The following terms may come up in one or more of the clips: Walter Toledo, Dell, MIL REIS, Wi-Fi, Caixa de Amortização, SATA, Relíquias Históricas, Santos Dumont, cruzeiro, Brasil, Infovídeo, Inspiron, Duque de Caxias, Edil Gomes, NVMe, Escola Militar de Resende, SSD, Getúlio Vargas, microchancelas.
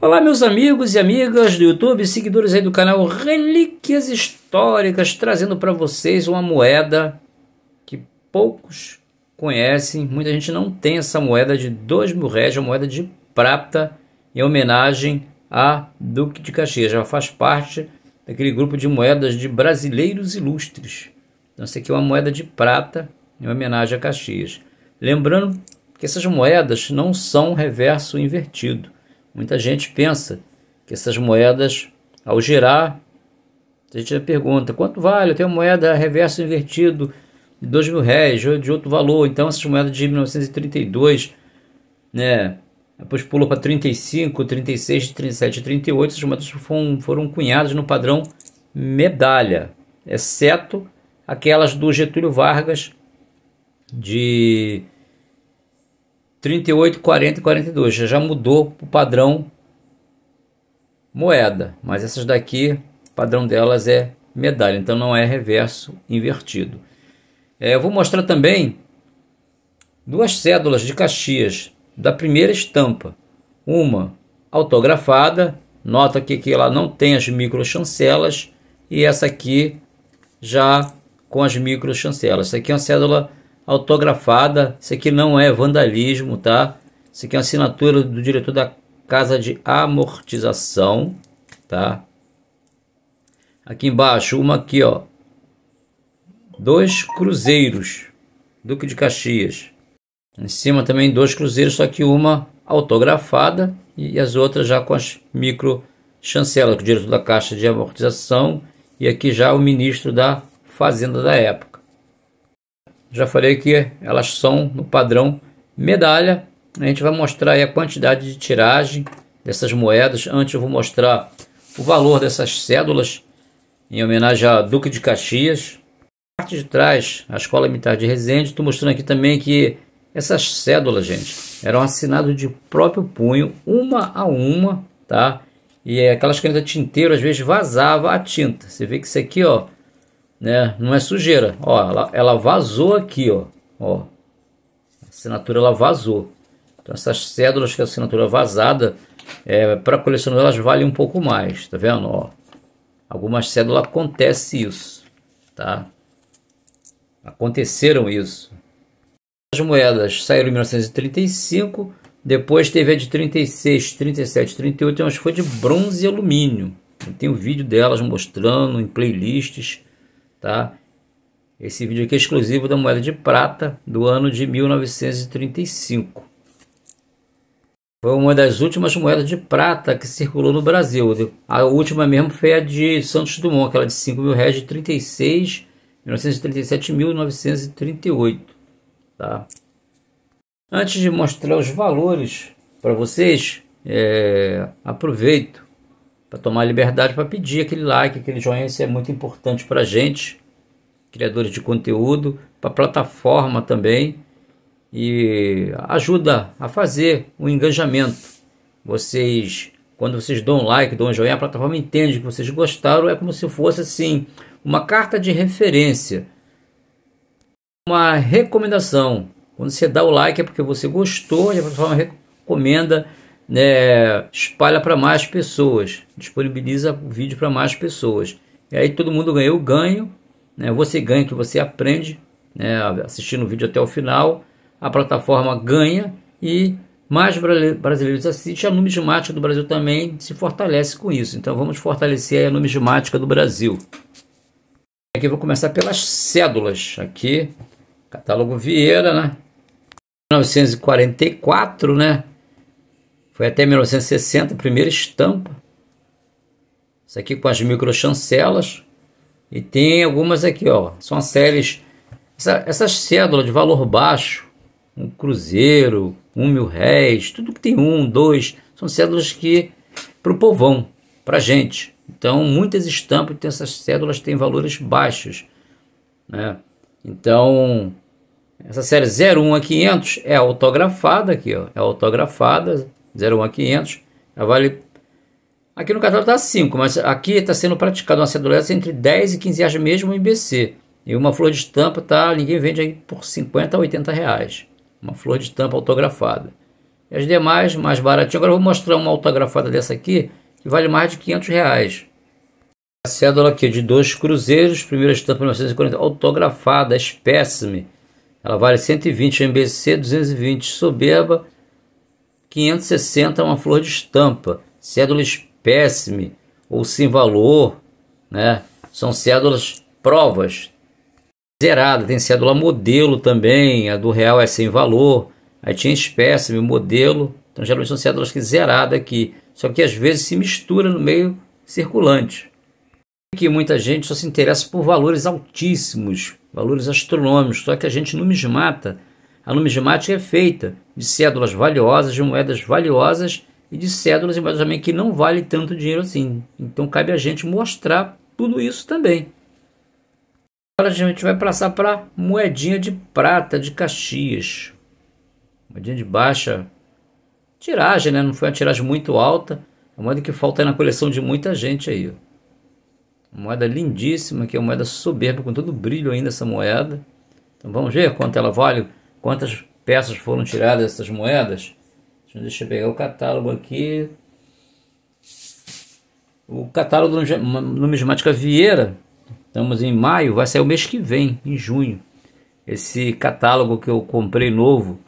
Olá meus amigos e amigas do YouTube, seguidores aí do canal Relíquias Históricas, trazendo para vocês uma moeda que poucos conhecem, muita gente não tem essa moeda de 2.000 réis, uma moeda de prata em homenagem a Duque de Caxias, já faz parte daquele grupo de moedas de brasileiros ilustres. Então essa aqui é uma moeda de prata em homenagem a Caxias. Lembrando que essas moedas não são reverso invertido. Muita gente pensa que essas moedas, ao girar, a gente pergunta, quanto vale? Eu tenho moeda reverso invertido de 2.000 réis ou de outro valor. Então, essas moedas de 1932, né, depois pulou para 35, 36, 37, 38, essas moedas foram cunhadas no padrão medalha, exceto aquelas do Getúlio Vargas de 38, 40 e 42, já mudou para o padrão moeda, mas essas daqui, o padrão delas é medalha, então não é reverso invertido. Eu vou mostrar também duas cédulas de Caxias, da primeira estampa, uma autografada, nota aqui que ela não tem as microchancelas, e essa aqui já com as microchancelas. Essa aqui é uma cédula autografada, isso aqui não é vandalismo, tá? Isso aqui é uma assinatura do diretor da Casa de Amortização, tá? Aqui embaixo, uma aqui, ó, 2 cruzeiros, Duque de Caxias. Em cima também 2 cruzeiros, só que uma autografada e as outras já com as micro chancelas, o diretor da Caixa de Amortização e aqui já o ministro da Fazenda da época. Já falei que elas são no padrão medalha. A gente vai mostrar aí a quantidade de tiragem dessas moedas. Antes eu vou mostrar o valor dessas cédulas em homenagem a Duque de Caxias. A parte de trás, a Escola Militar de Resende. Estou mostrando aqui também que essas cédulas, gente, eram assinadas de próprio punho, uma a uma, tá? E aquelas canetas tinteiro, às vezes vazava a tinta. Você vê que isso aqui, ó, né? Não é sujeira, ó, ela vazou aqui, ó, a assinatura ela vazou. Então essas cédulas que a assinatura vazada, para colecionar elas valem um pouco mais, tá vendo? Ó, algumas cédulas acontece isso, tá? Aconteceram isso. As moedas saíram em 1935, depois teve a de 36, 37, 38, eu acho que foi de bronze e alumínio. Eu tenho um vídeo delas mostrando em playlists. Tá? Esse vídeo aqui é exclusivo da moeda de prata do ano de 1935. Foi uma das últimas moedas de prata que circulou no Brasil. A última mesmo foi a de Santos Dumont, aquela de 5.000 réis de 36, 1937 e 1938. Tá? Antes de mostrar os valores para vocês, aproveito para tomar a liberdade para pedir aquele like, aquele joinha, isso é muito importante para a gente, criadores de conteúdo, para a plataforma também, e ajuda a fazer o engajamento. Vocês, quando vocês dão um like, dão um joinha, a plataforma entende que vocês gostaram, é como se fosse assim, uma carta de referência, uma recomendação. Quando você dá o like é porque você gostou e a plataforma recomenda, né, espalha para mais pessoas, disponibiliza o vídeo para mais pessoas e aí todo mundo ganha. Eu ganho, né, você ganha que você aprende, né, assistindo o vídeo até o final, a plataforma ganha e mais brasileiros assistem. A numismática do Brasil também se fortalece com isso, então vamos fortalecer a numismática do Brasil. Aqui eu vou começar pelas cédulas, aqui catálogo Vieira, né, 1944, né, foi até 1960, primeira estampa. Isso aqui com as microchancelas. E tem algumas aqui, ó. São as séries. Essas cédulas de valor baixo, 1 cruzeiro, 1.000 réis, tudo que tem 1, 2, são cédulas que para o povão, para gente. Então, muitas estampas tem essas cédulas têm valores baixos, né? Então, essa série 01 a 500 é autografada aqui, ó. É autografada. 01 a 500, ela vale, aqui no catálogo está 5, mas aqui está sendo praticado uma cédula entre 10 e 15 reais mesmo em BC, e uma flor de estampa, tá, ninguém vende aí por 50 a 80 reais, uma flor de estampa autografada. E as demais, mais baratinho. Agora eu vou mostrar uma autografada dessa aqui, que vale mais de R$500. A cédula aqui de 2 cruzeiros, primeira estampa 1940, autografada, espécime. Ela vale 120, MBC 220, soberba 560, uma flor de estampa. Cédula espécime ou sem valor, né? São cédulas provas. Zerada, tem cédula modelo também, a do real é sem valor. Aí tinha espécime, modelo, então geralmente são cédulas que zerada aqui. Só que às vezes se mistura no meio circulante. Que muita gente só se interessa por valores altíssimos, valores astronômicos, só que a gente numismata. A numismática é feita de cédulas valiosas, de moedas valiosas e de cédulas e moedas também que não vale tanto dinheiro assim. Então cabe a gente mostrar tudo isso também. Agora a gente vai passar para moedinha de prata de Caxias. Moedinha de baixa tiragem, né? Não foi uma tiragem muito alta. É uma moeda que falta na coleção de muita gente aí. Moeda lindíssima, que é uma moeda soberba, com todo o brilho ainda essa moeda. Então vamos ver quanto ela vale, quantas peças foram tiradas dessas moedas. Deixa eu pegar o catálogo aqui. O catálogo da numismática Vieira, estamos em maio, vai sair o mês que vem, em junho. Esse catálogo que eu comprei novo,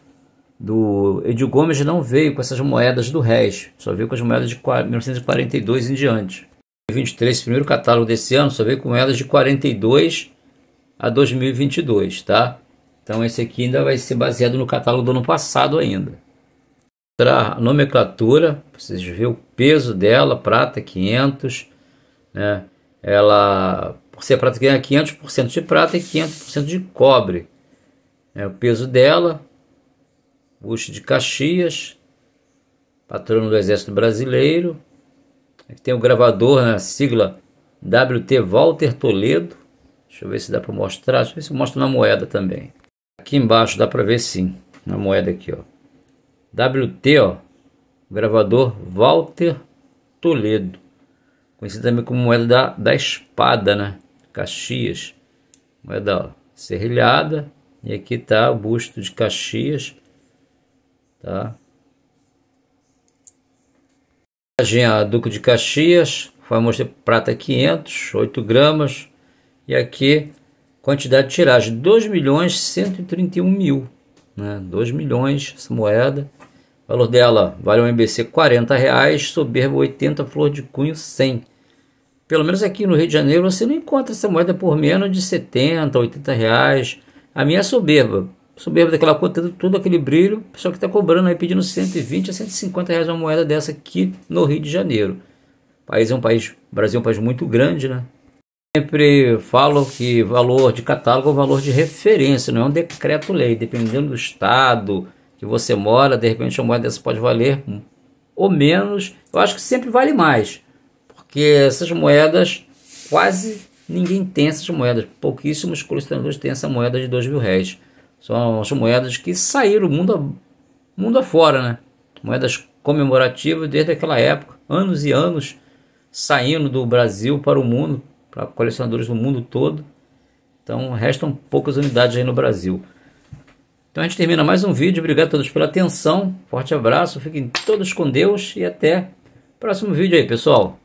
do Edil Gomes, não veio com essas moedas do réis, só veio com as moedas de 1942 em diante. 23, primeiro catálogo desse ano, só veio com moedas de 42 a 2022, tá? Então esse aqui ainda vai ser baseado no catálogo do ano passado ainda. A nomenclatura, vocês verem o peso dela, prata 500, né? Ela, por ser prata, ganha 500% de prata e 500% de cobre. É o peso dela, Duque de Caxias, patrono do Exército Brasileiro. Aqui tem o gravador na sigla WT Walter Toledo. Deixa eu ver se dá para mostrar. Deixa eu ver se eu mostro na moeda também. Aqui embaixo dá para ver sim. Na moeda aqui, ó. WT, ó. Gravador Walter Toledo. Conhecido também como moeda da espada, né? Caxias. Moeda, ó, serrilhada. E aqui tá o busto de Caxias. Tá? A Duque de Caxias, famoso de prata 500, 8 gramas, e aqui quantidade de tiragem, 2.131.000, né? 2 milhões essa moeda, o valor dela vale um MBC R$40, soberba 80, flor de cunho 100. Pelo menos aqui no Rio de Janeiro você não encontra essa moeda por menos de 70, 80 reais. A minha é soberba, soberba daquela cor, todo aquele brilho, pessoal que está cobrando aí, pedindo 120 a 150 reais uma moeda dessa aqui no Rio de Janeiro. O país é um país, o Brasil é um país muito grande, né? Sempre falo que valor de catálogo é valor de referência, não é um decreto-lei, dependendo do estado que você mora, de repente uma moeda dessa pode valer ou menos. Eu acho que sempre vale mais, porque essas moedas, quase ninguém tem essas moedas, pouquíssimos colecionadores têm essa moeda de 2 mil réis. São as moedas que saíram mundo afora, né? Moedas comemorativas desde aquela época, anos e anos, saindo do Brasil para o mundo, para colecionadores do mundo todo. Então restam poucas unidades aí no Brasil. Então a gente termina mais um vídeo. Obrigado a todos pela atenção. Forte abraço, fiquem todos com Deus e até o próximo vídeo aí, pessoal.